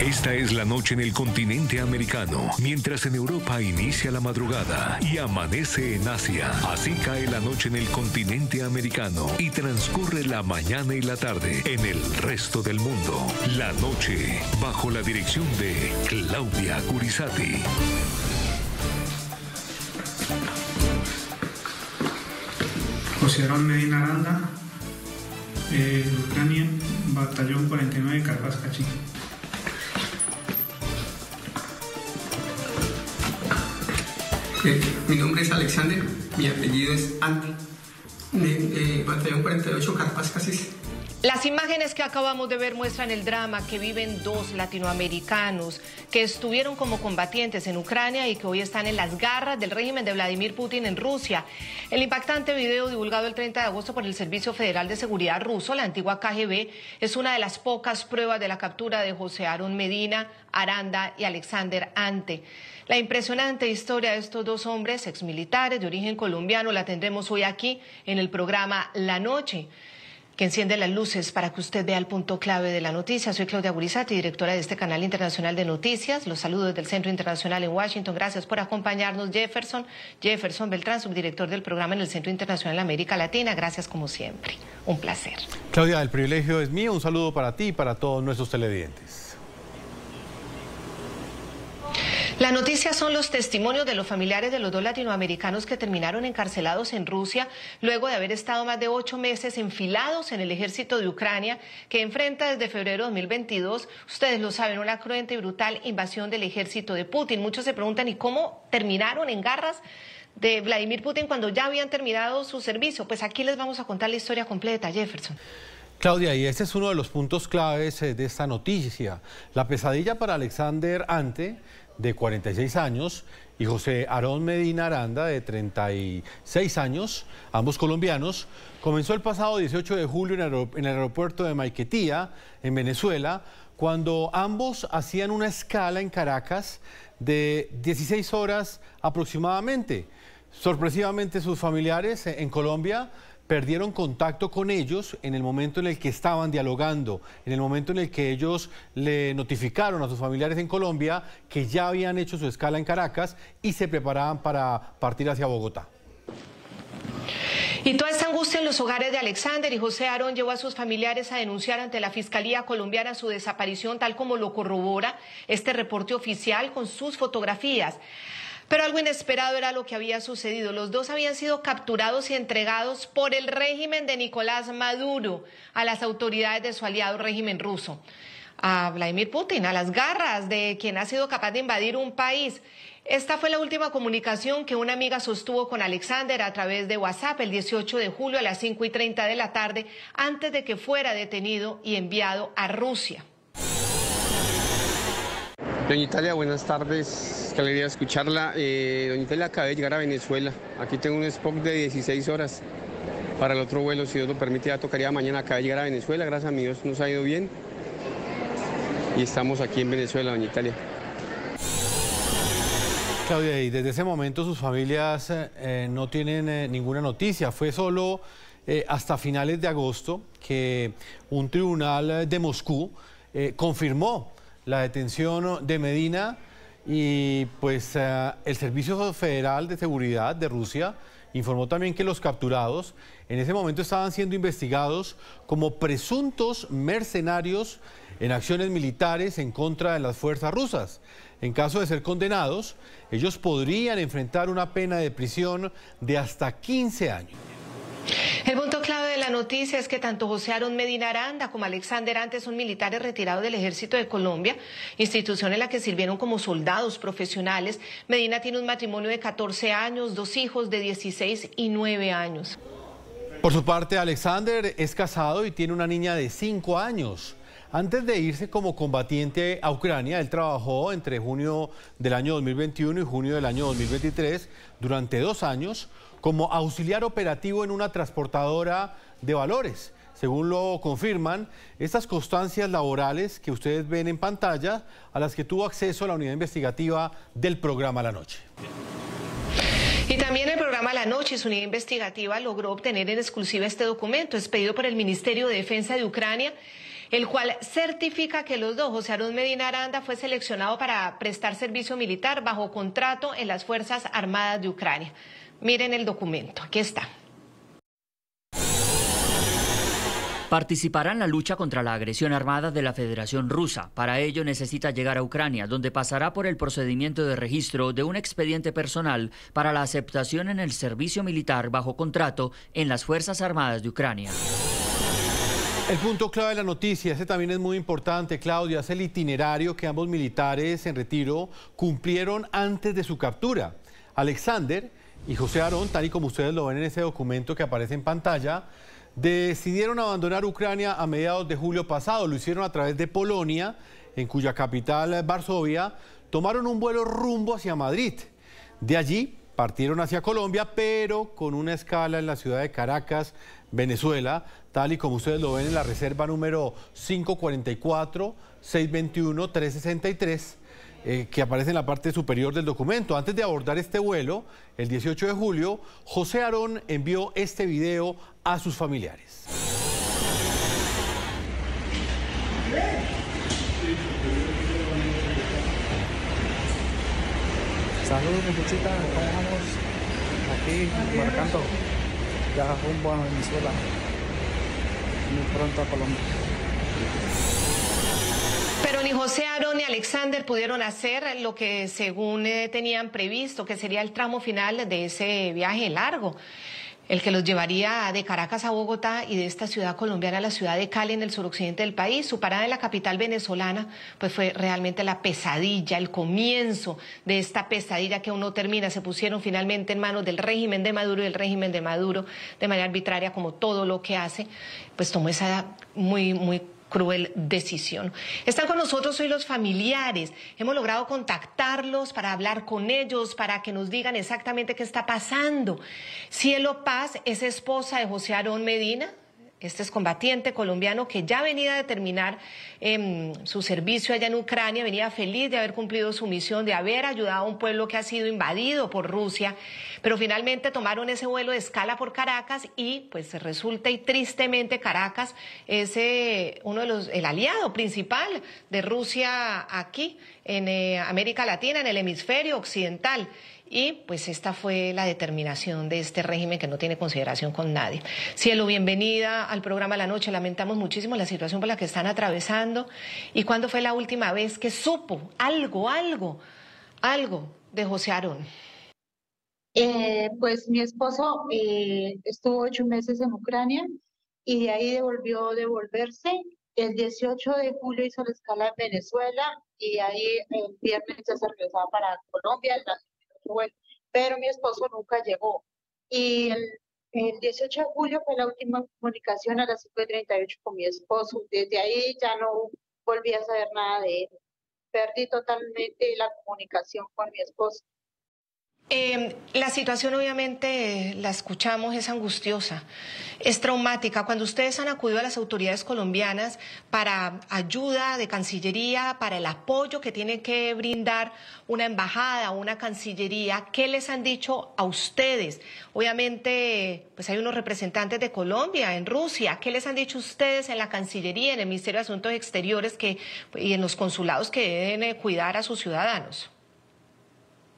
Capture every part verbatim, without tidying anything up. Esta es la noche en el continente americano, mientras en Europa inicia la madrugada y amanece en Asia. Así cae la noche en el continente americano y transcurre la mañana y la tarde en el resto del mundo. La noche, bajo la dirección de Claudia Gurisatti. José Arón Medina Aranda, eh, Ucrania, Batallón cuarenta y nueve, Carpaz Casis. Eh, mi nombre es Alexander, mi apellido es Ante, de eh, Batallón cuarenta y ocho, Carpaz Casis. Las imágenes que acabamos de ver muestran el drama que viven dos latinoamericanos que estuvieron como combatientes en Ucrania y que hoy están en las garras del régimen de Vladimir Putin en Rusia. El impactante video divulgado el treinta de agosto por el Servicio Federal de Seguridad Ruso, la antigua K G B, es una de las pocas pruebas de la captura de José Arón Medina Aranda y Alexander Ante. La impresionante historia de estos dos hombres exmilitares de origen colombiano la tendremos hoy aquí en el programa La Noche, que enciende las luces para que usted vea el punto clave de la noticia. Soy Claudia Gurisatti, directora de este canal internacional de noticias. Los saludos del Centro Internacional en Washington. Gracias por acompañarnos, Jefferson. Jefferson Beltrán, subdirector del programa en el Centro Internacional de América Latina. Gracias como siempre. Un placer. Claudia, el privilegio es mío. Un saludo para ti y para todos nuestros televidentes. La noticia son los testimonios de los familiares de los dos latinoamericanos que terminaron encarcelados en Rusia luego de haber estado más de ocho meses enfilados en el ejército de Ucrania, que enfrenta desde febrero de dos mil veintidós, ustedes lo saben, una cruenta y brutal invasión del ejército de Putin. Muchos se preguntan, ¿y cómo terminaron en garras de Vladimir Putin cuando ya habían terminado su servicio? Pues aquí les vamos a contar la historia completa, Jefferson. Claudia, y este es uno de los puntos claves de esta noticia. La pesadilla para Alexander Ante, de cuarenta y seis años, y José Arón Medina Aranda, de treinta y seis años, ambos colombianos, comenzó el pasado dieciocho de julio en el aeropuerto de Maiquetía, en Venezuela, cuando ambos hacían una escala en Caracas de dieciséis horas aproximadamente. Sorpresivamente, sus familiares en Colombia perdieron contacto con ellos en el momento en el que estaban dialogando, en el momento en el que ellos le notificaron a sus familiares en Colombia que ya habían hecho su escala en Caracas y se preparaban para partir hacia Bogotá. Y toda esta angustia en los hogares de Alexander y José Arón llevó a sus familiares a denunciar ante la Fiscalía Colombiana su desaparición, tal como lo corrobora este reporte oficial con sus fotografías. Pero algo inesperado era lo que había sucedido. Los dos habían sido capturados y entregados por el régimen de Nicolás Maduro a las autoridades de su aliado régimen ruso, a Vladimir Putin, a las garras de quien ha sido capaz de invadir un país. Esta fue la última comunicación que una amiga sostuvo con Alexander a través de WhatsApp el dieciocho de julio a las cinco y treinta de la tarde, antes de que fuera detenido y enviado a Rusia. Doña Italia, buenas tardes, qué alegría escucharla. Eh, Doña Italia, acabé de llegar a Venezuela. Aquí tengo un spot de dieciséis horas para el otro vuelo, si Dios lo permite, ya tocaría mañana. Acabé de llegar a Venezuela, gracias a mi Dios nos ha ido bien. Y estamos aquí en Venezuela, Doña Italia. Claudia, y desde ese momento sus familias eh, no tienen eh, ninguna noticia. Fue solo eh, hasta finales de agosto que un tribunal de Moscú eh, confirmó la detención de Medina y pues uh, el Servicio Federal de Seguridad de Rusia informó también que los capturados en ese momento estaban siendo investigados como presuntos mercenarios en acciones militares en contra de las fuerzas rusas. En caso de ser condenados, ellos podrían enfrentar una pena de prisión de hasta quince años. El punto clave de la noticia es que tanto José Arón Medina Aranda como Alexander Ante son militares retirados del Ejército de Colombia, institución en la que sirvieron como soldados profesionales. Medina tiene un matrimonio de catorce años, dos hijos de dieciséis y nueve años. Por su parte, Alexander es casado y tiene una niña de cinco años. Antes de irse como combatiente a Ucrania, él trabajó entre junio del año dos mil veintiuno y junio del año dos mil veintitrés durante dos años como auxiliar operativo en una transportadora de valores. Según lo confirman, estas constancias laborales que ustedes ven en pantalla, a las que tuvo acceso la unidad investigativa del programa La Noche. Y también el programa La Noche, su unidad investigativa, logró obtener en exclusiva este documento expedido por el Ministerio de Defensa de Ucrania, el cual certifica que los dos, José Arón Medina Aranda, fue seleccionado para prestar servicio militar bajo contrato en las Fuerzas Armadas de Ucrania. Miren el documento, aquí está. Participará en la lucha contra la agresión armada de la Federación Rusa. Para ello necesita llegar a Ucrania, donde pasará por el procedimiento de registro de un expediente personal para la aceptación en el servicio militar bajo contrato en las Fuerzas Armadas de Ucrania. El punto clave de la noticia, ese también es muy importante, Claudia, es el itinerario que ambos militares en retiro cumplieron antes de su captura. Alexander y José Arón, tal y como ustedes lo ven en ese documento que aparece en pantalla, decidieron abandonar Ucrania a mediados de julio pasado. Lo hicieron a través de Polonia, en cuya capital, Varsovia, tomaron un vuelo rumbo hacia Madrid. De allí partieron hacia Colombia, pero con una escala en la ciudad de Caracas, Venezuela, tal y como ustedes lo ven en la reserva número cinco cuatro cuatro, seis dos uno, tres seis tres, eh, que aparece en la parte superior del documento. Antes de abordar este vuelo, el dieciocho de julio, José Arón envió este video a sus familiares. Saludos, mi cuchita, ¿cómo vamos? Aquí, marcando, ya rumbo a Venezuela, muy pronto a Colombia. Pero ni José Arón ni Alexander pudieron hacer lo que según eh, tenían previsto, que sería el tramo final de ese viaje largo, el que los llevaría de Caracas a Bogotá y de esta ciudad colombiana a la ciudad de Cali, en el suroccidente del país. Su parada en la capital venezolana pues fue realmente la pesadilla, el comienzo de esta pesadilla que aún no termina. Se pusieron finalmente en manos del régimen de Maduro, y el régimen de Maduro, de manera arbitraria, como todo lo que hace, pues tomó esa muy, muy cruel decisión. Están con nosotros hoy los familiares. Hemos logrado contactarlos para hablar con ellos, para que nos digan exactamente qué está pasando. Cielo Paz es esposa de José Arón Medina, este excombatiente colombiano que ya venía de terminar eh, su servicio allá en Ucrania, venía feliz de haber cumplido su misión, de haber ayudado a un pueblo que ha sido invadido por Rusia, pero finalmente tomaron ese vuelo de escala por Caracas y pues resulta y tristemente Caracas es eh, uno de los, el aliado principal de Rusia aquí en eh, América Latina, en el hemisferio occidental. Y pues esta fue la determinación de este régimen que no tiene consideración con nadie. Cielo, bienvenida al programa La Noche. Lamentamos muchísimo la situación por la que están atravesando. ¿Y cuándo fue la última vez que supo algo, algo, algo de José Arón? Eh, pues mi esposo eh, estuvo ocho meses en Ucrania y de ahí devolvió devolverse. El dieciocho de julio hizo la escala en Venezuela y ahí el viernes ya se regresaba para Colombia. La... Bueno, pero mi esposo nunca llegó y el, el dieciocho de julio fue la última comunicación a las cinco y treinta y ocho con mi esposo. Desde ahí ya no volví a saber nada de él, perdí totalmente la comunicación con mi esposo. Eh, la situación obviamente, la escuchamos, es angustiosa, es traumática. Cuando ustedes han acudido a las autoridades colombianas para ayuda de Cancillería, para el apoyo que tiene que brindar una embajada, una Cancillería, ¿qué les han dicho a ustedes? Obviamente, pues hay unos representantes de Colombia en Rusia. ¿Qué les han dicho ustedes en la Cancillería, en el Ministerio de Asuntos Exteriores que, y en los consulados que deben eh, cuidar a sus ciudadanos?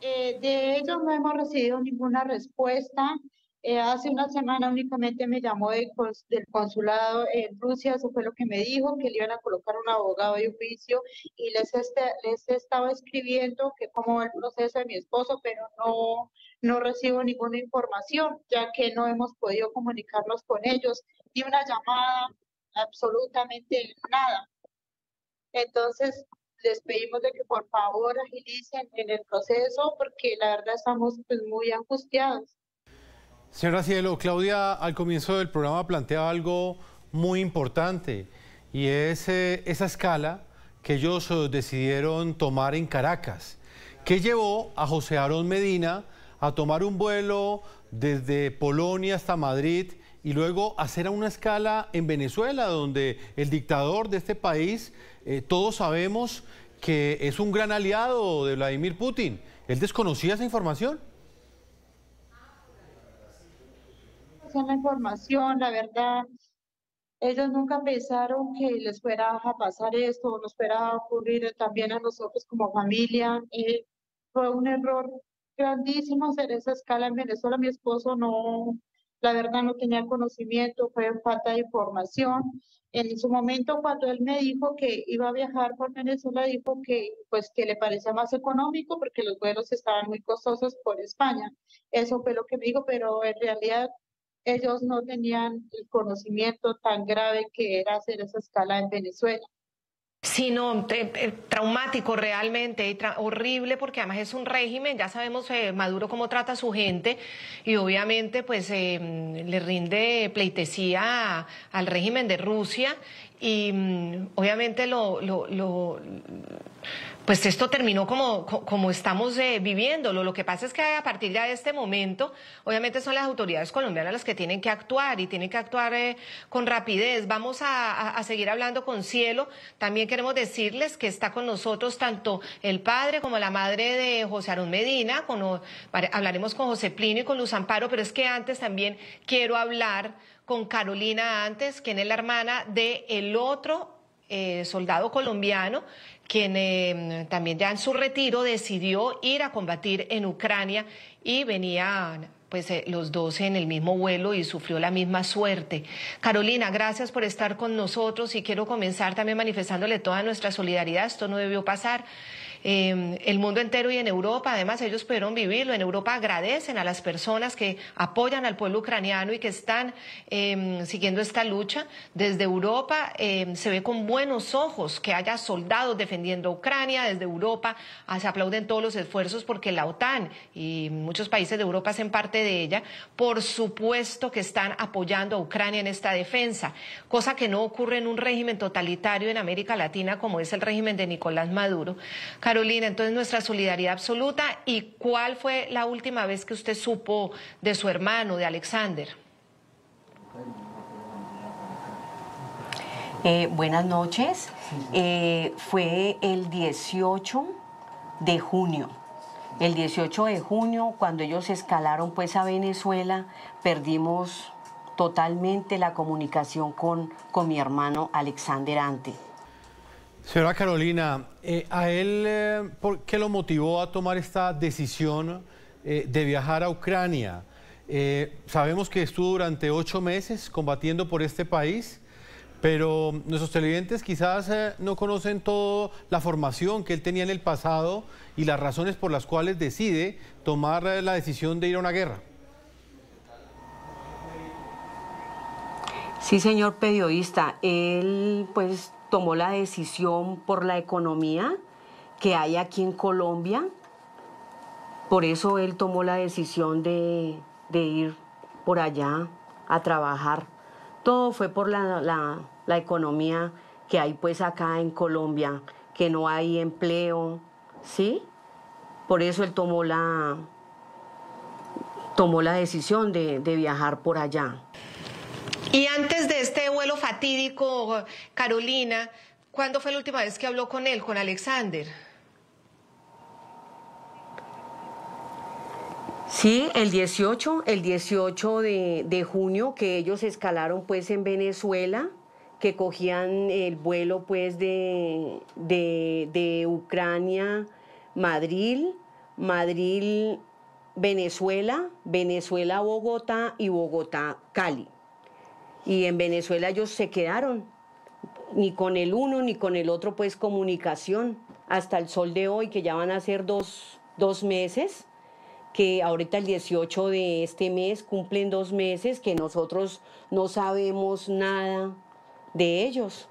Eh, de ellos no hemos recibido ninguna respuesta. Eh, hace una semana únicamente me llamó de cons del consulado en Rusia. Eso fue lo que me dijo, que le iban a colocar un abogado de oficio, y les, este les he estado escribiendo que cómo va el proceso de mi esposo, pero no, no recibo ninguna información, ya que no hemos podido comunicarnos con ellos, ni una llamada, absolutamente nada. Entonces les pedimos de que por favor agilicen en el proceso, porque la verdad estamos pues, muy angustiados. Señora Cielo, Claudia al comienzo del programa plantea algo muy importante, y es eh, esa escala que ellos decidieron tomar en Caracas, que llevó a José Arón Medina a tomar un vuelo desde Polonia hasta Madrid y luego hacer una escala en Venezuela, donde el dictador de este país, eh, todos sabemos que es un gran aliado de Vladimir Putin. ¿Él desconocía esa información? Es una información, la verdad, Ellos nunca pensaron que les fuera a pasar esto o nos fuera a ocurrir también a nosotros como familia. Eh, fue un error grandísimo hacer esa escala en Venezuela. Mi esposo no, la verdad no tenía conocimiento, fue falta de información. En su momento cuando él me dijo que iba a viajar por Venezuela, dijo que, pues, que le parecía más económico porque los vuelos estaban muy costosos por España. Eso fue lo que me dijo, pero en realidad ellos no tenían el conocimiento tan grave que era hacer esa escala en Venezuela. Sí, no, eh, eh, traumático realmente, tra horrible, porque además es un régimen, ya sabemos eh, Maduro cómo trata a su gente y obviamente pues eh, le rinde pleitesía a, al régimen de Rusia y mm, obviamente lo, lo, lo, pues esto terminó como, como estamos eh, viviéndolo. Lo que pasa es que a partir ya de este momento obviamente son las autoridades colombianas las que tienen que actuar y tienen que actuar eh, con rapidez. Vamos a, a, a seguir hablando con Cielo. También queremos decirles que está con nosotros tanto el padre como la madre de José Arón Medina, con, hablaremos con José Plinio y con Luz Amparo, pero es que antes también quiero hablar con Carolina Ante, quien es la hermana del otro eh, soldado colombiano, quien eh, también ya en su retiro decidió ir a combatir en Ucrania y venía pues eh, los dos en el mismo vuelo y sufrió la misma suerte. Carolina, gracias por estar con nosotros y quiero comenzar también manifestándole toda nuestra solidaridad. Esto no debió pasar. Eh, el mundo entero y en Europa, además ellos pudieron vivirlo. En Europa agradecen a las personas que apoyan al pueblo ucraniano y que están eh, siguiendo esta lucha. Desde Europa eh, se ve con buenos ojos que haya soldados defendiendo a Ucrania. Desde Europa ah, se aplauden todos los esfuerzos porque la OTAN y muchos países de Europa hacen parte de ella, por supuesto que están apoyando a Ucrania en esta defensa, cosa que no ocurre en un régimen totalitario en América Latina como es el régimen de Nicolás Maduro. Carolina, entonces nuestra solidaridad absoluta. ¿Y cuál fue la última vez que usted supo de su hermano, de Alexander? Eh, buenas noches. Eh, fue el dieciocho de junio. El dieciocho de junio, cuando ellos escalaron pues a Venezuela, perdimos totalmente la comunicación con, con mi hermano Alexander Ante. Señora Carolina, eh, ¿a él eh, por qué lo motivó a tomar esta decisión eh, de viajar a Ucrania? Eh, sabemos que estuvo durante ocho meses combatiendo por este país, pero nuestros televidentes quizás eh, no conocen toda la formación que él tenía en el pasado y las razones por las cuales decide tomar eh, la decisión de ir a una guerra. Sí, señor periodista, él pues tomó la decisión por la economía que hay aquí en Colombia. Por eso él tomó la decisión de, de ir por allá a trabajar. Todo fue por la, la, la economía que hay pues acá en Colombia, que no hay empleo, ¿sí? Por eso él tomó la, tomó la decisión de, de viajar por allá. Y antes de este vuelo fatídico, Carolina, ¿cuándo fue la última vez que habló con él, con Alexander? Sí, el dieciocho de junio, que ellos escalaron pues en Venezuela, que cogían el vuelo pues de, de, de Ucrania, Madrid, Madrid, Venezuela, Venezuela, Bogotá y Bogotá, Cali. Y en Venezuela ellos se quedaron, ni con el uno ni con el otro pues comunicación, hasta el sol de hoy, que ya van a ser dos, dos meses, que ahorita el dieciocho de este mes cumplen dos meses que nosotros no sabemos nada de ellos.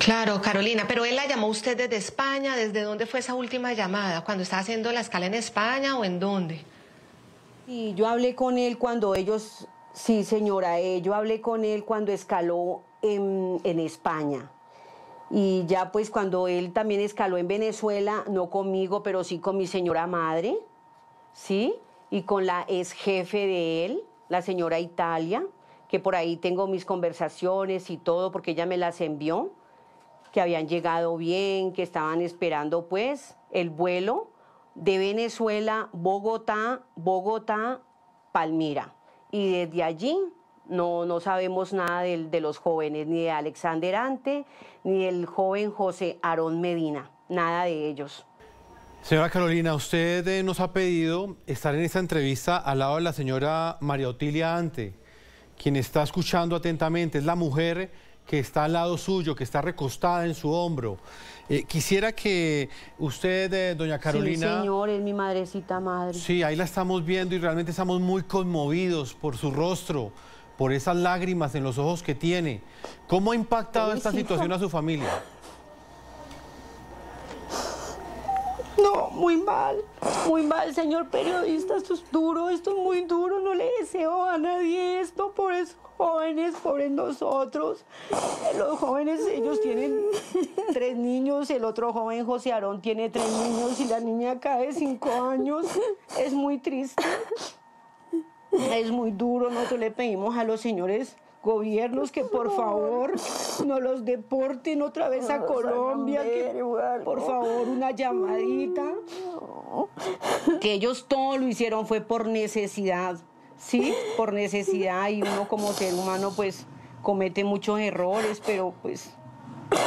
Claro, Carolina, pero él la llamó usted desde España. ¿Desde dónde fue esa última llamada? ¿Cuando estaba haciendo la escala en España o en dónde? Y yo hablé con él cuando ellos... Sí, señora, eh, yo hablé con él cuando escaló en, en España. Y ya pues cuando él también escaló en Venezuela, no conmigo, pero sí con mi señora madre, ¿sí? Y con la ex jefe de él, la señora Italia, que por ahí tengo mis conversaciones y todo, porque ella me las envió, que habían llegado bien, que estaban esperando pues el vuelo de Venezuela, Bogotá, Bogotá, Palmira. Y desde allí No, no sabemos nada de, de los jóvenes, ni de Alexander Ante, ni del joven José Arón Medina, nada de ellos. Señora Carolina, usted nos ha pedido estar en esta entrevista al lado de la señora María Otilia Ante, quien está escuchando atentamente, es la mujer que está al lado suyo, que está recostada en su hombro. Eh, quisiera que usted, eh, doña Carolina... Sí, señor, es mi madrecita madre. Sí, ahí la estamos viendo y realmente estamos muy conmovidos por su rostro, por esas lágrimas en los ojos que tiene. ¿Cómo ha impactado esta situación a su familia? No, muy mal, muy mal, señor periodista, esto es duro, esto es muy duro, no le deseo a nadie esto, pobres jóvenes, pobres nosotros. Los jóvenes, ellos tienen tres niños, el otro joven José Arón tiene tres niños y la niña acá de cinco años, es muy triste, es muy duro. Nosotros le pedimos a los señores gobiernos que por favor no los deporten otra vez a Colombia, que por favor una llamadita, que ellos todo lo hicieron fue por necesidad, sí, por necesidad, y uno como ser humano pues comete muchos errores, pero pues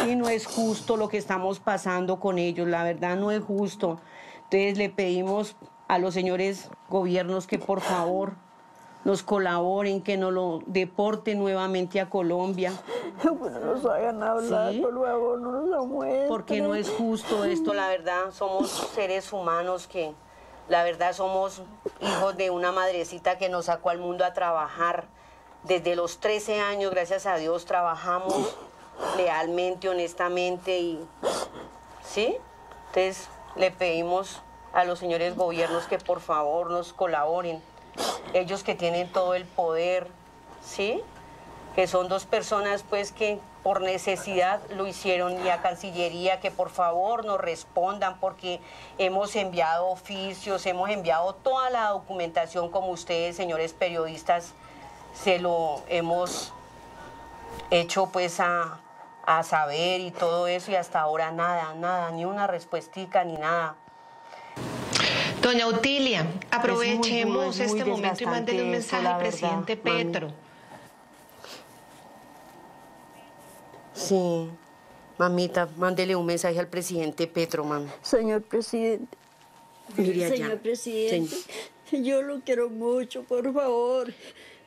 sí, no es justo lo que estamos pasando con ellos, la verdad no es justo. Entonces le pedimos a los señores gobiernos que por favor nos colaboren, que nos lo deporten nuevamente a Colombia. Bueno, nos hagan hablar, ¿sí? Luego no nos lo muestren. Porque no es justo esto, la verdad. Somos seres humanos que, la verdad, somos hijos de una madrecita que nos sacó al mundo a trabajar. Desde los trece años, gracias a Dios, trabajamos lealmente, honestamente. Y, ¿sí? Entonces, le pedimos a los señores gobiernos que, por favor, nos colaboren. Ellos que tienen todo el poder, ¿sí? Que son dos personas, pues, que por necesidad lo hicieron, y a Cancillería que por favor nos respondan, porque hemos enviado oficios, hemos enviado toda la documentación, como ustedes, señores periodistas, se lo hemos hecho, pues, a, a saber y todo eso, y hasta ahora nada, nada, ni una respuestica, ni nada. Doña Otilia, aprovechemos es muy, muy, muy este momento y mándele un mensaje eso, al presidente verdad, Petro. Mami. Sí, mamita, mándele un mensaje al presidente Petro, mami. Señor presidente, Mire señor allá. presidente, Sen yo lo quiero mucho, por favor.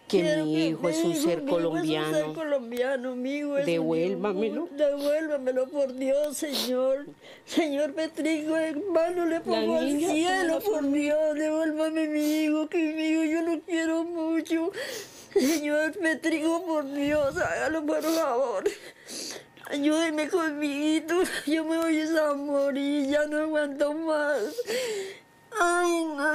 Que quiero mi hijo que es un ser colombiano. Es un ser colombiano, amigo. Devuélvamelo. Un, devuélvamelo, por Dios, señor. Señor Petrico, hermano, le pongo al cielo, por Dios. Devuélvame mi hijo, que mi hijo yo lo quiero mucho. Señor Petrico, por Dios, hágalo, por favor. Ayúdeme conmigo. Yo me voy a morir, ya no aguanto más. Ay, no,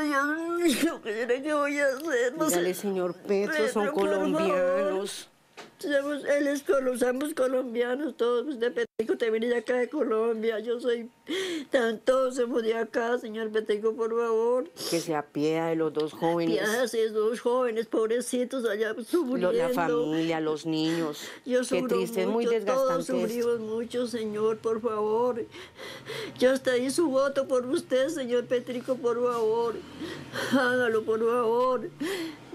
Dios mío, ¿qué voy a hacer? No Dígale, sé. Señor Petro, Petro son colombianos. Somos, él es, somos colombianos todos. De Petrico te viene de acá de Colombia. Yo soy... Todos somos de acá, señor Petrico, por favor. Que se apiada de los dos jóvenes. Apiádase de los dos jóvenes, pobrecitos, allá sufriendo. La familia, los niños. Yo Qué triste, mucho, es muy desgastante. Todos sufrimos mucho, señor, por favor. Yo hasta ahí su voto por usted, señor Petrico, por favor. Hágalo, por favor.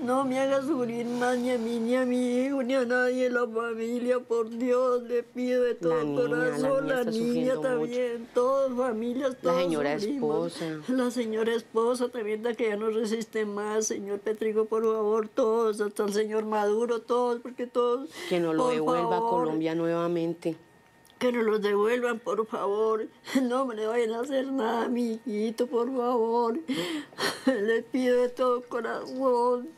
No me haga sufrir más, ni a mí, ni a mi hijo, ni a nadie en la familia, por Dios, le pido de todo el corazón, la niña, la la niña también, mucho. Todas familias, todos. La señora sufrimos. esposa. La señora esposa también, la que ya no resiste más, señor Petrico, por favor, todos, hasta el señor Maduro, todos, porque todos... Que nos lo devuelva favor, a Colombia nuevamente. Que nos los devuelvan, por favor. No me le vayan a hacer nada, mi hijito, por favor. Les pido de todo corazón.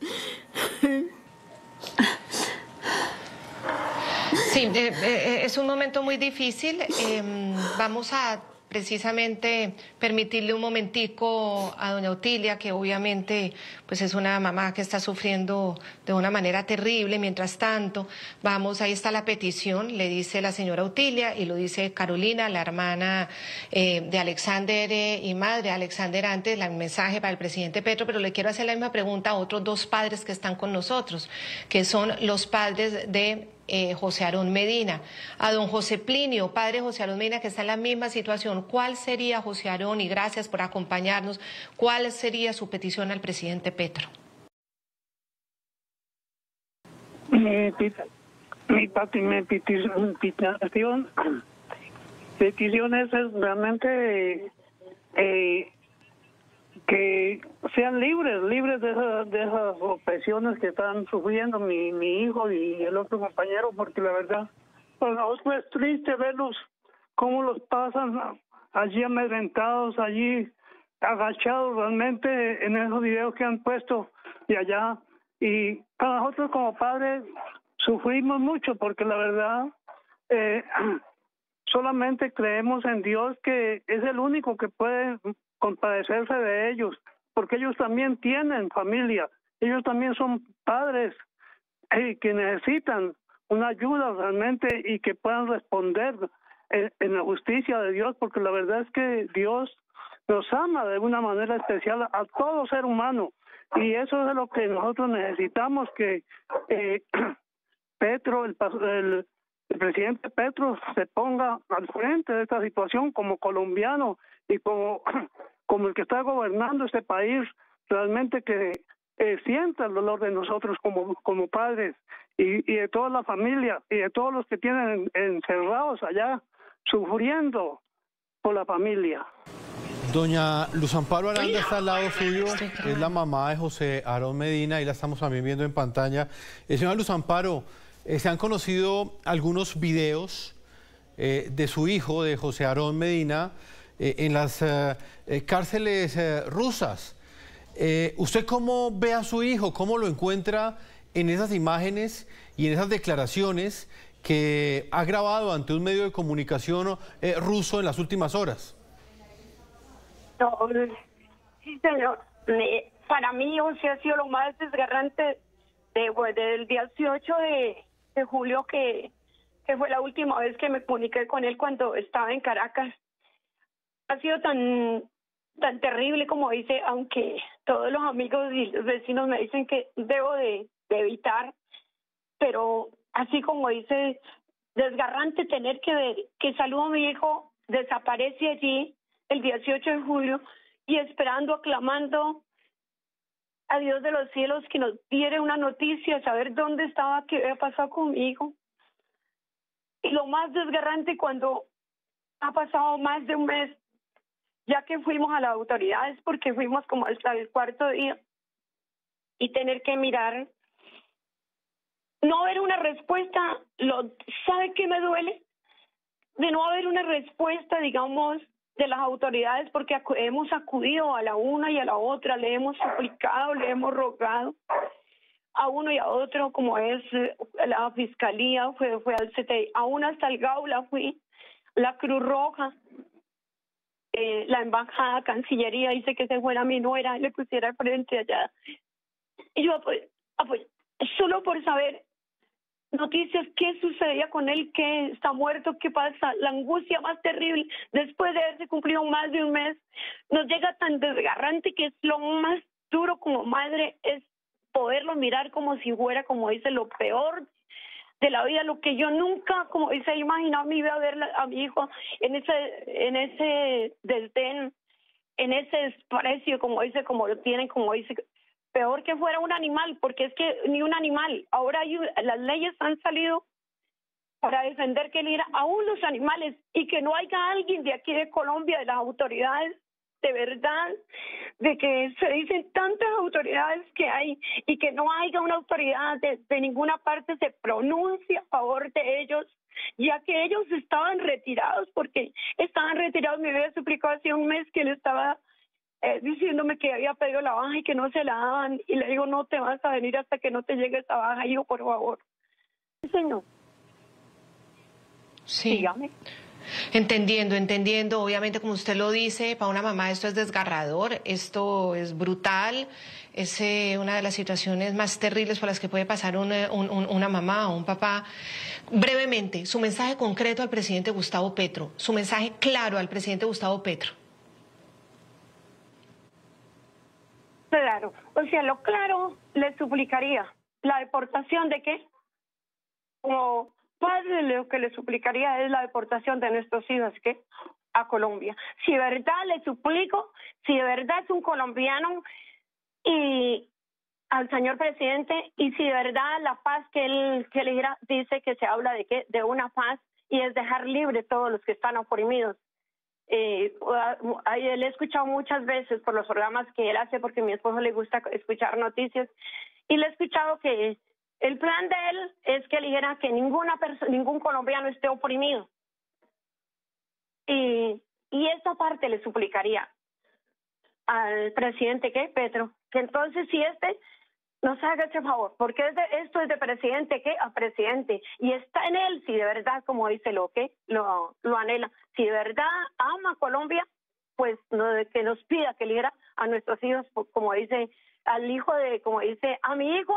Sí, eh, eh, es un momento muy difícil. Eh, vamos a precisamente permitirle un momentico a doña Otilia, que obviamente pues es una mamá que está sufriendo de una manera terrible. Mientras tanto, vamos, ahí está la petición, le dice la señora Otilia y lo dice Carolina, la hermana eh, de Alexander eh, y madre Alexander Ante, el mensaje para el presidente Petro, pero le quiero hacer la misma pregunta a otros dos padres que están con nosotros, que son los padres de... Eh, José Arón Medina, a don José Plinio, padre José Arón Medina, que está en la misma situación. ¿Cuál sería, José Arón, y gracias por acompañarnos, cuál sería su petición al presidente Petro? Mi, mi petición, petición, petición es realmente eh, que sean libres, libres de esas, de esas opresiones que están sufriendo mi, mi hijo y el otro compañero, porque la verdad, para nosotros es triste verlos, cómo los pasan allí amedrentados, allí agachados realmente en esos videos que han puesto de allá. Y para nosotros como padres sufrimos mucho porque la verdad eh, solamente creemos en Dios, que es el único que puede compadecerse de ellos, porque ellos también tienen familia, ellos también son padres eh, que necesitan una ayuda realmente y que puedan responder en, en la justicia de Dios, porque la verdad es que Dios nos ama de una manera especial a todo ser humano. Y eso es lo que nosotros necesitamos, que eh, Petro, el, el, el presidente Petro se ponga al frente de esta situación como colombiano y como, como el que está gobernando este país, realmente que eh, sienta el dolor de nosotros como, como padres y, y de toda la familia y de todos los que tienen encerrados allá sufriendo por la familia. Doña Luz Amparo Aranda está al lado suyo, es la mamá de José Arón Medina y la estamos también viendo en pantalla. Eh, señora Luz Amparo, eh, se han conocido algunos videos eh, de su hijo, de José Arón Medina, eh, en las eh, cárceles eh, rusas. Eh, ¿Usted cómo ve a su hijo? ¿Cómo lo encuentra en esas imágenes y en esas declaraciones que ha grabado ante un medio de comunicación eh, ruso en las últimas horas? No, sí, señor. Me, para mí, o sea, ha sido lo más desgarrante de, pues, del dieciocho de, de julio, que, que fue la última vez que me comuniqué con él cuando estaba en Caracas. Ha sido tan, tan terrible, como dice, aunque todos los amigos y los vecinos me dicen que debo de, de evitar, pero así como dice, desgarrante tener que ver que saludo a mi hijo, desaparece allí el dieciocho de julio, y esperando, aclamando a Dios de los cielos que nos diera una noticia, saber dónde estaba, qué había pasado conmigo. Y lo más desgarrante, cuando ha pasado más de un mes, ya que fuimos a las autoridades, porque fuimos como hasta el cuarto día, y tener que mirar, no ver una respuesta, lo, ¿sabe qué me duele? De no haber una respuesta, digamos, de las autoridades, porque hemos acudido a la una y a la otra, le hemos suplicado, le hemos rogado a uno y a otro, como es la Fiscalía, fue, fue al C T I, aún hasta el Gaula fui, la Cruz Roja, eh, la Embajada, Cancillería, dice que se fuera mi nuera, le pusiera al frente allá. Y yo, pues, pues, solo por saber noticias, qué sucedía con él, qué está muerto, qué pasa, la angustia más terrible, después de haberse cumplido más de un mes, nos llega tan desgarrante que es lo más duro como madre, es poderlo mirar como si fuera, como dice, lo peor de la vida, lo que yo nunca, como dice, he imaginado, me iba a ver a mi hijo en ese, en ese desdén, en ese desprecio, como dice, como lo tienen, como dice, peor que fuera un animal, porque es que ni un animal. Ahora hay, las leyes han salido para defender que ir aún los animales y que no haya alguien de aquí de Colombia, de las autoridades, de verdad, de que se dicen tantas autoridades que hay y que no haya una autoridad de, de ninguna parte se pronuncie a favor de ellos, ya que ellos estaban retirados, porque estaban retirados. Me había suplicado hace un mes que le estaba Eh, diciéndome que había pedido la baja y que no se la daban, y le digo, no te vas a venir hasta que no te llegue esa baja, hijo, por favor. Señor. Sí. Dígame. Entendiendo, entendiendo, obviamente como usted lo dice, para una mamá esto es desgarrador, esto es brutal, es eh, una de las situaciones más terribles por las que puede pasar una, un, una mamá o un papá. Brevemente, su mensaje concreto al presidente Gustavo Petro, su mensaje claro al presidente Gustavo Petro. Claro, o sea, lo claro, le suplicaría la deportación de qué, como padre lo que le suplicaría es la deportación de nuestros hijos, ¿qué? A Colombia. Si de verdad le suplico, si de verdad es un colombiano y al señor presidente y si de verdad la paz que él, que él dice que se habla de que de una paz y es dejar libre todos los que están oprimidos. Eh, le he escuchado muchas veces por los programas que él hace porque a mi esposo le gusta escuchar noticias y le he escuchado que el plan de él es que eligiera que ninguna ningún colombiano esté oprimido y, y esta parte le suplicaría al presidente que Petro que entonces si este nos haga ese favor porque es de, esto es de presidente que a presidente y está en él si de verdad como dice lo que lo, lo anhela, si de verdad ama a Colombia pues no, que nos pida que libera a nuestros hijos como dice al hijo de como dice a mi hijo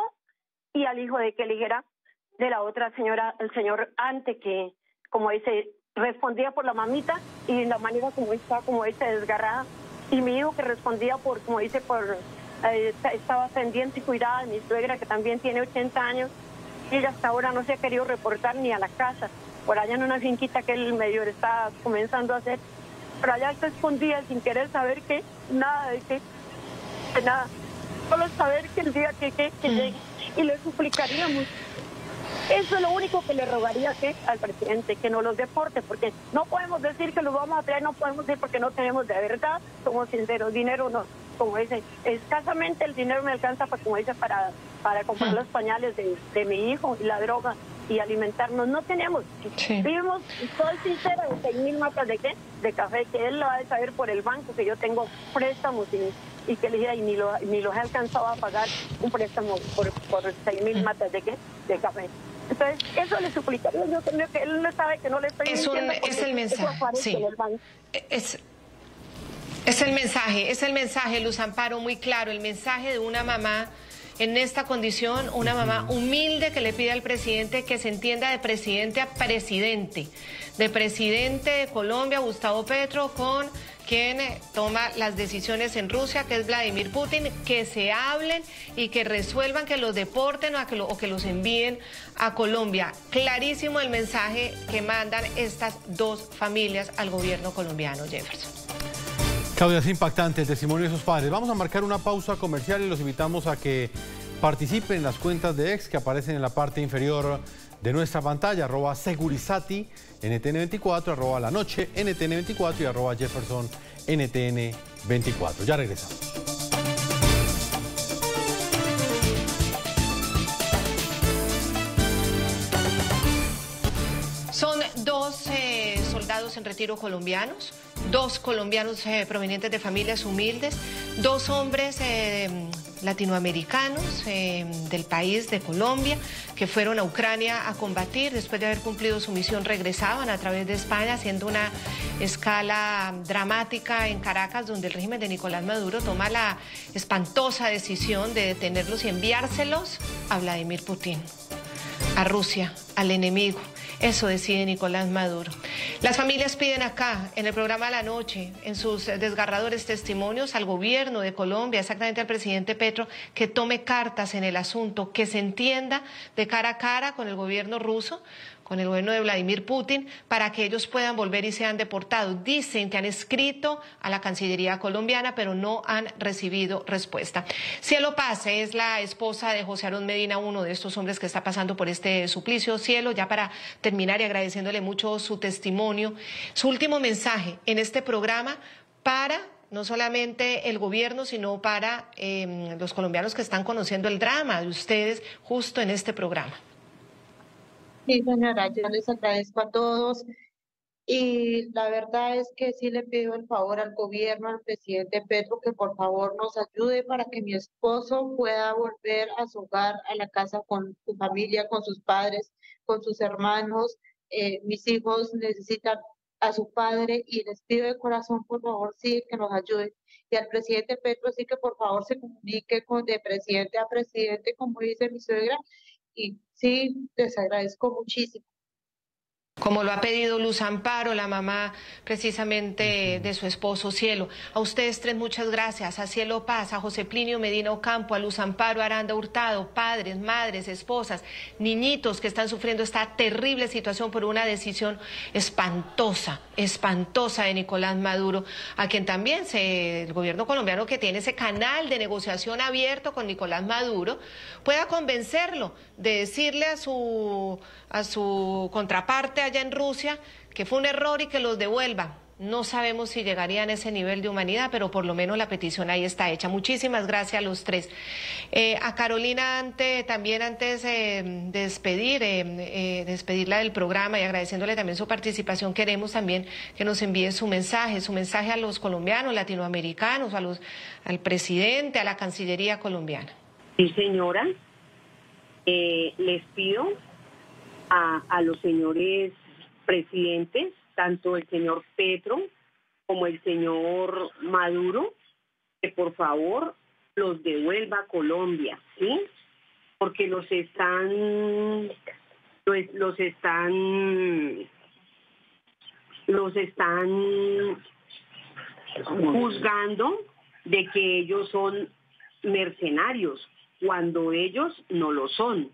y al hijo de que ligera de la otra señora, el señor Ante, que, como dice, respondía por la mamita y la manera como estaba, como dice, desgarrada. Y mi hijo que respondía por, como dice, por eh, estaba pendiente y cuidada de mi suegra, que también tiene ochenta años. Y ella hasta ahora no se ha querido reportar ni a la casa. Por allá en una finquita que el medio está comenzando a hacer. Pero allá se escondía sin querer saber que nada, de que, que nada. Solo saber que el día que, que, que llegue. Y le suplicaríamos, eso es lo único que le rogaría que al presidente, que no los deporte, porque no podemos decir que los vamos a traer, no podemos decir porque no tenemos de verdad, somos sinceros, dinero no, como dicen, escasamente el dinero me alcanza para, como dice, para, para comprar los pañales de, de mi hijo y la droga y alimentarnos, no tenemos, sí. Vivimos, soy sincera, de seis mil mapas de, qué? de café, que él lo ha de saber por el banco, que yo tengo préstamos y... y que le dije, y ni, lo, ni los he alcanzado a pagar un préstamo por, por seis mil matas de, qué? de café. Entonces, eso le suplicaría. Yo creo que él no sabe que no le estoy es diciendo. Un, es el mensaje, sí. Es, es el mensaje, es el mensaje, Luz Amparo, muy claro. El mensaje de una mamá en esta condición, una mamá humilde que le pide al presidente que se entienda de presidente a presidente. De presidente de Colombia, Gustavo Petro, con... quien toma las decisiones en Rusia, que es Vladimir Putin, que se hablen y que resuelvan que los deporten o que, lo, o que los envíen a Colombia. Clarísimo el mensaje que mandan estas dos familias al gobierno colombiano, Jefferson. Claudia, es impactante el testimonio de sus padres. Vamos a marcar una pausa comercial y los invitamos a que participen en las cuentas de X que aparecen en la parte inferior de nuestra pantalla, arroba Segurisati, N T N veinticuatro, arroba La Noche, N T N veinticuatro y arroba Jefferson, N T N veinticuatro. Ya regresamos. Son dos eh, soldados en retiro colombianos, dos colombianos eh, provenientes de familias humildes, dos hombres... Eh, latinoamericanos eh, del país de Colombia que fueron a Ucrania a combatir después de haber cumplido su misión regresaban a través de España haciendo una escala dramática en Caracas donde el régimen de Nicolás Maduro toma la espantosa decisión de detenerlos y enviárselos a Vladimir Putin, a Rusia, al enemigo. Eso decide Nicolás Maduro. Las familias piden acá, en el programa La Noche, en sus desgarradores testimonios, al gobierno de Colombia, exactamente al presidente Petro, que tome cartas en el asunto, que se entienda de cara a cara con el gobierno ruso, con el gobierno de Vladimir Putin, para que ellos puedan volver y sean deportados. Dicen que han escrito a la Cancillería colombiana, pero no han recibido respuesta. Cielo Paz es la esposa de José Arón Medina, uno de estos hombres que está pasando por este suplicio. Cielo, ya para terminar y agradeciéndole mucho su testimonio, su último mensaje en este programa para... no solamente el gobierno, sino para eh, los colombianos que están conociendo el drama de ustedes justo en este programa. Sí, señora, yo les agradezco a todos y la verdad es que sí le pido el favor al gobierno, al presidente Petro, que por favor nos ayude para que mi esposo pueda volver a su hogar, a la casa con su familia, con sus padres, con sus hermanos. Eh, mis hijos necesitan a su padre y les pido de corazón, por favor, sí, que nos ayude. Y al presidente Petro, sí, que por favor se comunique con de presidente a presidente, como dice mi suegra, y sí, les agradezco muchísimo. Como lo ha pedido Luz Amparo, la mamá precisamente de su esposo Cielo. A ustedes tres muchas gracias, a Cielo Paz, a José Plinio Medina Ocampo, a Luz Amparo Aranda Hurtado, padres, madres, esposas, niñitos que están sufriendo esta terrible situación por una decisión espantosa, espantosa de Nicolás Maduro, a quien también se, el gobierno colombiano que tiene ese canal de negociación abierto con Nicolás Maduro, pueda convencerlo de decirle a su, a su contraparte allá en Rusia, que fue un error y que los devuelva. No sabemos si llegarían a ese nivel de humanidad, pero por lo menos la petición ahí está hecha. Muchísimas gracias a los tres. Eh, a Carolina Ante, también antes eh, de despedir, eh, eh, despedirla del programa y agradeciéndole también su participación, queremos también que nos envíe su mensaje, su mensaje a los colombianos, latinoamericanos, a los, al presidente, a la Cancillería colombiana. Sí, señora, eh, les pido a, a los señores presidentes, tanto el señor Petro como el señor Maduro, que por favor los devuelva a Colombia, ¿sí? Porque los están, los, los están, los están juzgando de que ellos son mercenarios, cuando ellos no lo son.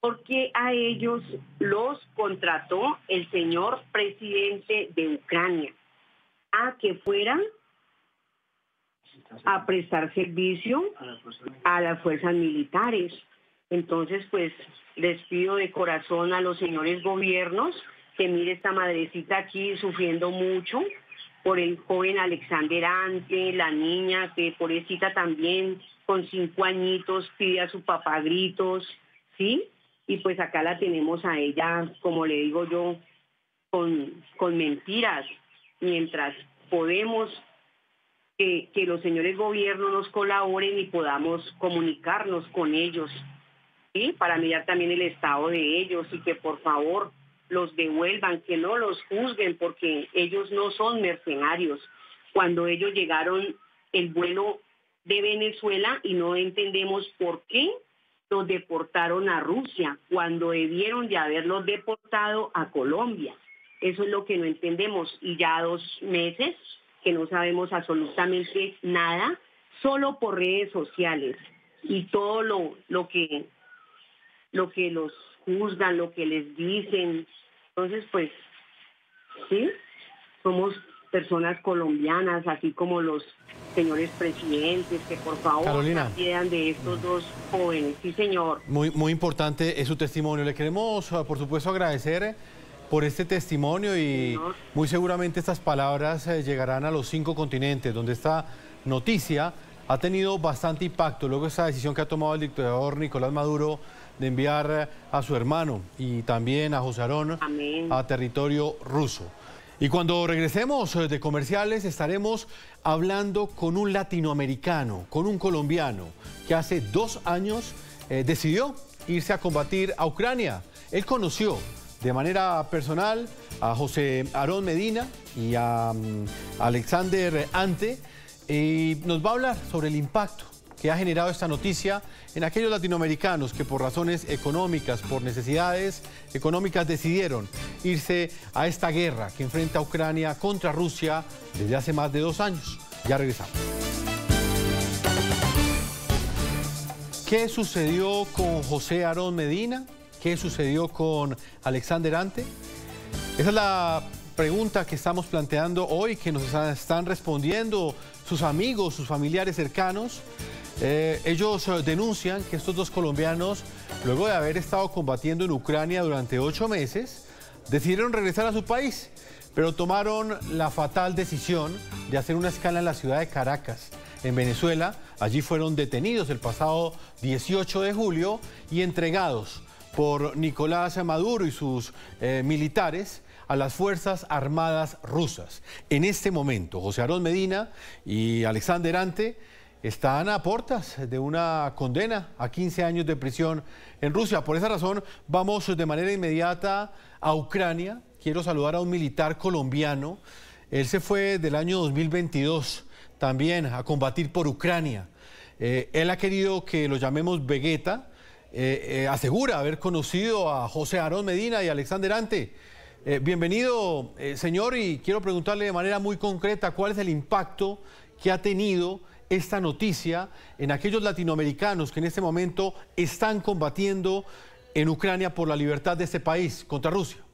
Porque a ellos los contrató el señor presidente de Ucrania a que fueran a prestar servicio a las fuerzas militares. Entonces, pues, les pido de corazón a los señores gobiernos que mire esta madrecita aquí sufriendo mucho por el joven Alexander Ante, la niña que pobrecita también con cinco añitos pide a su papá gritos, ¿sí? Y pues acá la tenemos a ella, como le digo yo, con, con mentiras, mientras podemos que, que los señores gobiernos nos colaboren y podamos comunicarnos con ellos, ¿sí? Para mirar también el estado de ellos y que por favor los devuelvan, que no los juzguen, porque ellos no son mercenarios. Cuando ellos llegaron el vuelo de Venezuela y no entendemos por qué los deportaron a Rusia cuando debieron de haberlos deportado a Colombia. Eso es lo que no entendemos. Y ya dos meses que no sabemos absolutamente nada, solo por redes sociales. Y todo lo, lo, que, lo que los juzgan, lo que les dicen. Entonces, pues, sí, somos personas colombianas, así como los señores presidentes, que por favor Carolina, se quedan de estos dos jóvenes. Sí, señor. Muy, muy importante es su testimonio. Le queremos, por supuesto, agradecer por este testimonio y señor, muy seguramente estas palabras llegarán a los cinco continentes, donde esta noticia ha tenido bastante impacto. Luego esa decisión que ha tomado el dictador Nicolás Maduro de enviar a su hermano y también a José Arón Amén. a territorio ruso. Y cuando regresemos de comerciales estaremos hablando con un latinoamericano, con un colombiano que hace dos años eh, decidió irse a combatir a Ucrania. Él conoció de manera personal a José Arón Medina y a um, Alexander Ante y nos va a hablar sobre el impacto que ha generado esta noticia en aquellos latinoamericanos que por razones económicas, por necesidades económicas, decidieron irse a esta guerra que enfrenta a Ucrania contra Rusia desde hace más de dos años. Ya regresamos. ¿Qué sucedió con José Arón Medina? ¿Qué sucedió con Alexander Ante? Esa es la pregunta que estamos planteando hoy, que nos están respondiendo sus amigos, sus familiares cercanos. Eh, ellos denuncian que estos dos colombianos, luego de haber estado combatiendo en Ucrania durante ocho meses, decidieron regresar a su país, pero tomaron la fatal decisión de hacer una escala en la ciudad de Caracas, en Venezuela. Allí fueron detenidos el pasado dieciocho de julio y entregados por Nicolás Maduro y sus eh, militares a las Fuerzas Armadas rusas. En este momento, José Arón Medina y Alexander Ante están a portas de una condena a quince años de prisión en Rusia. Por esa razón, vamos de manera inmediata a Ucrania. Quiero saludar a un militar colombiano. Él se fue del año dos mil veintidós también a combatir por Ucrania. Eh, él ha querido que lo llamemos Vegeta. Eh, eh, asegura haber conocido a José Arón Medina y Alexander Ante, Eh, bienvenido, eh, señor, y quiero preguntarle de manera muy concreta cuál es el impacto que ha tenido esta noticia en aquellos latinoamericanos que en este momento están combatiendo en Ucrania por la libertad de este país contra Rusia.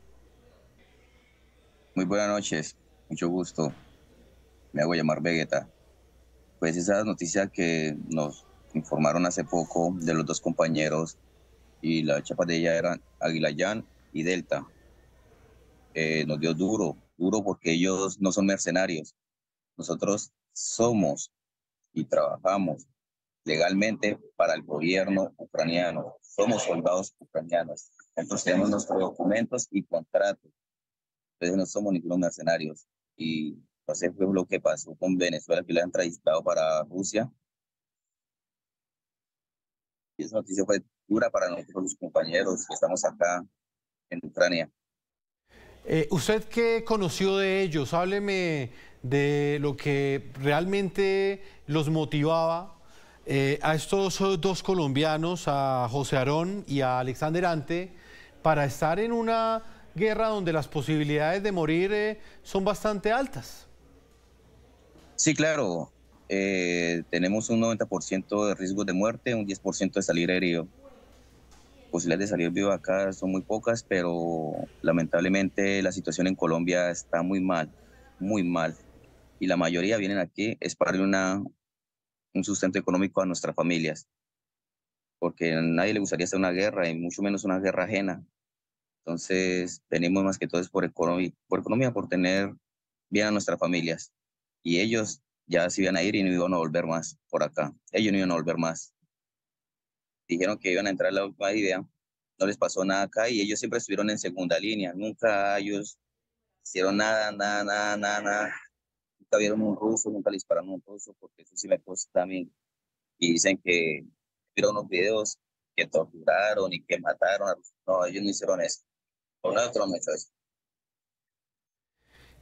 Muy buenas noches, mucho gusto. Me hago llamar Vegeta. Pues esa noticia que nos informaron hace poco de los dos compañeros y la chapa de ella eran Aguilayán y Delta. Eh, nos dio duro, duro porque ellos no son mercenarios. Nosotros somos y trabajamos legalmente para el gobierno ucraniano. Somos soldados ucranianos. Nosotros tenemos nuestros documentos y contratos. Entonces no somos ningunos mercenarios. Y entonces fue lo que pasó con Venezuela, que la han extraditado para Rusia. Y esa noticia fue dura para nosotros, los compañeros que estamos acá en Ucrania. Eh, ¿Usted qué conoció de ellos? Hábleme de lo que realmente los motivaba eh, a estos dos colombianos, a José Arón y a Alexander Ante, para estar en una guerra donde las posibilidades de morir eh, son bastante altas. Sí, claro. Eh, tenemos un noventa por ciento de riesgo de muerte, un diez por ciento de salir herido. Posibilidades de salir vivo acá son muy pocas, pero lamentablemente la situación en Colombia está muy mal, muy mal. Y la mayoría vienen aquí es para darle una, un sustento económico a nuestras familias. Porque a nadie le gustaría hacer una guerra, y mucho menos una guerra ajena. Entonces venimos más que todo es por economía, por economía, por tener bien a nuestras familias. Y ellos ya se iban a ir y no iban a volver más por acá. Ellos no iban a volver más. Dijeron que iban a entrar a la última idea, no les pasó nada acá y ellos siempre estuvieron en segunda línea, nunca ellos hicieron nada, nada, nada, nada, nada. Nunca vieron un ruso, nunca le dispararon un ruso, porque eso sí me cuesta también. Y dicen que vieron unos videos que torturaron y que mataron a rusos. No, ellos no hicieron eso, por nosotros no hicieron eso.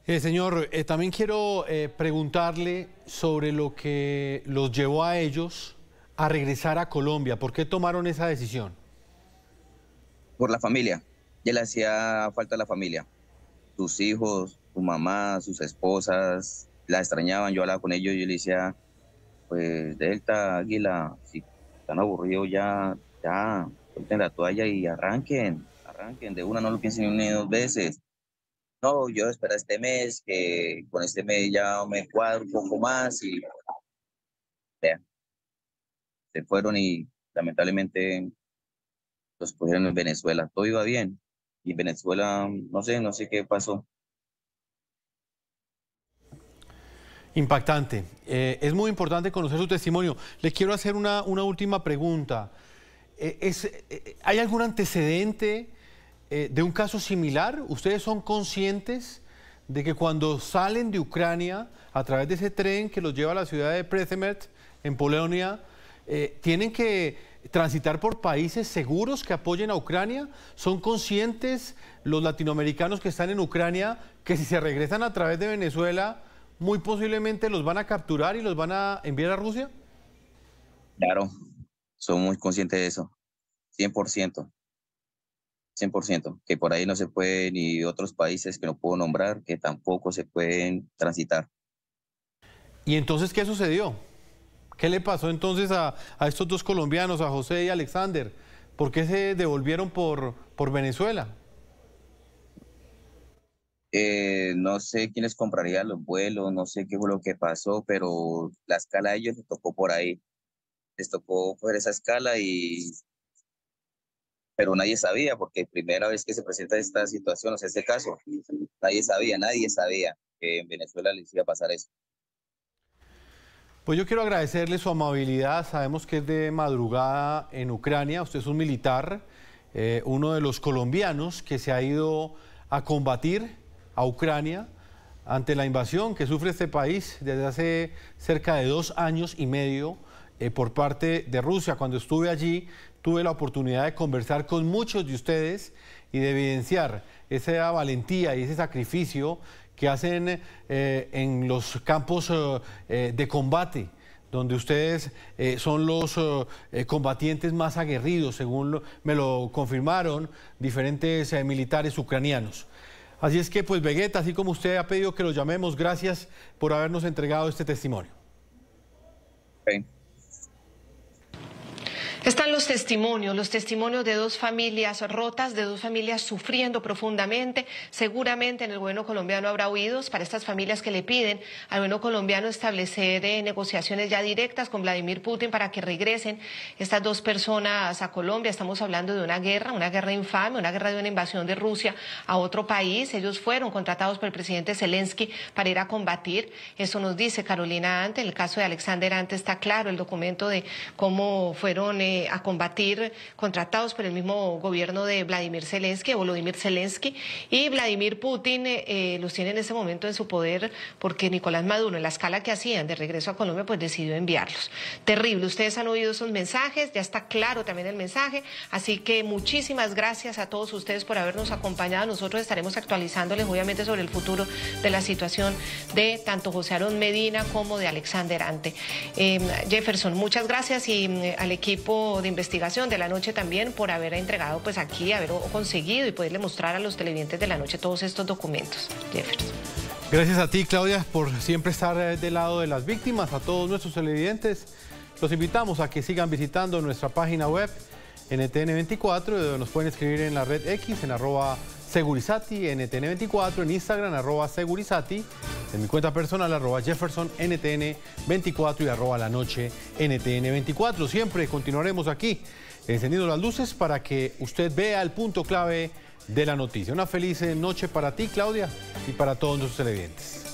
Eh, señor, eh, también quiero eh, preguntarle sobre lo que los llevó a ellos a regresar a Colombia. ¿Por qué tomaron esa decisión? Por la familia. Ya le hacía falta la familia. Sus hijos, su mamá, sus esposas, la extrañaban. Yo hablaba con ellos y yo le decía, pues, Delta, Águila, si están aburridos ya, ya, suelten la toalla y arranquen, arranquen. De una no lo piensen ni dos veces. No, yo espero este mes, que con este mes ya me cuadro un poco más y... Vean. Se fueron y lamentablemente los pusieron en Venezuela. Todo iba bien y en Venezuela no sé, no sé qué pasó. Impactante. Eh, es muy importante conocer su testimonio. Le quiero hacer una, una última pregunta. Eh, es, eh, ¿Hay algún antecedente eh, de un caso similar? ¿Ustedes son conscientes de que cuando salen de Ucrania a través de ese tren que los lleva a la ciudad de Przemyśl en Polonia, Eh, tienen que transitar por países seguros que apoyen a Ucrania? ¿Son conscientes los latinoamericanos que están en Ucrania que si se regresan a través de Venezuela, muy posiblemente los van a capturar y los van a enviar a Rusia? Claro, somos muy conscientes de eso, cien por ciento. cien por ciento, que por ahí no se pueden, y otros países que no puedo nombrar, que tampoco se pueden transitar. ¿Y entonces qué sucedió? ¿Qué le pasó entonces a, a estos dos colombianos, a José y Alexander? ¿Por qué se devolvieron por, por Venezuela? Eh, no sé quién les compraría los vuelos, no sé qué fue lo que pasó, pero la escala a ellos les tocó por ahí. Les tocó por esa escala y... Pero nadie sabía, porque primera vez que se presenta esta situación, o sea, este caso, nadie sabía, nadie sabía que en Venezuela les iba a pasar eso. Pues yo quiero agradecerle su amabilidad. Sabemos que es de madrugada en Ucrania. Usted es un militar, eh, uno de los colombianos que se ha ido a combatir a Ucrania ante la invasión que sufre este país desde hace cerca de dos años y medio eh, por parte de Rusia. Cuando estuve allí tuve la oportunidad de conversar con muchos de ustedes y de evidenciar esa valentía y ese sacrificio que hacen eh, en los campos eh, de combate, donde ustedes eh, son los eh, combatientes más aguerridos, según lo, me lo confirmaron diferentes eh, militares ucranianos. Así es que, pues, Vegeta, así como usted ha pedido que lo llamemos, gracias por habernos entregado este testimonio. Okay. Están los testimonios, los testimonios de dos familias rotas, de dos familias sufriendo profundamente. Seguramente en el gobierno colombiano habrá oídos para estas familias que le piden al gobierno colombiano establecer eh, negociaciones ya directas con Vladimir Putin para que regresen estas dos personas a Colombia. Estamos hablando de una guerra, una guerra infame, una guerra de una invasión de Rusia a otro país. Ellos fueron contratados por el presidente Zelensky para ir a combatir. Eso nos dice Carolina Ante. El caso de Alexander Ante está claro, el documento de cómo fueron Eh, a combatir, contratados por el mismo gobierno de Vladimir Zelensky, Volodymyr Zelensky, y Vladimir Putin eh, los tiene en ese momento en su poder porque Nicolás Maduro, en la escala que hacían de regreso a Colombia, pues decidió enviarlos. Terrible, ustedes han oído esos mensajes, ya está claro también el mensaje, así que muchísimas gracias a todos ustedes por habernos acompañado. Nosotros estaremos actualizándoles obviamente sobre el futuro de la situación de tanto José Arón Medina como de Alexander Ante. Eh, Jefferson, muchas gracias, y eh, al equipo de investigación de la noche también por haber entregado, pues aquí, haber conseguido y poderle mostrar a los televidentes de la noche todos estos documentos. Jefferson. Gracias a ti, Claudia, por siempre estar del lado de las víctimas. A todos nuestros televidentes, los invitamos a que sigan visitando nuestra página web N T N veinticuatro, donde nos pueden escribir en la red X, en arroba Segurisatti, N T N veinticuatro, en Instagram, arroba Segurisatti, en mi cuenta personal, arroba Jefferson, N T N veinticuatro, y arroba la noche, N T N veinticuatro. Siempre continuaremos aquí, encendiendo las luces para que usted vea el punto clave de la noticia. Una feliz noche para ti, Claudia, y para todos nuestros televidentes.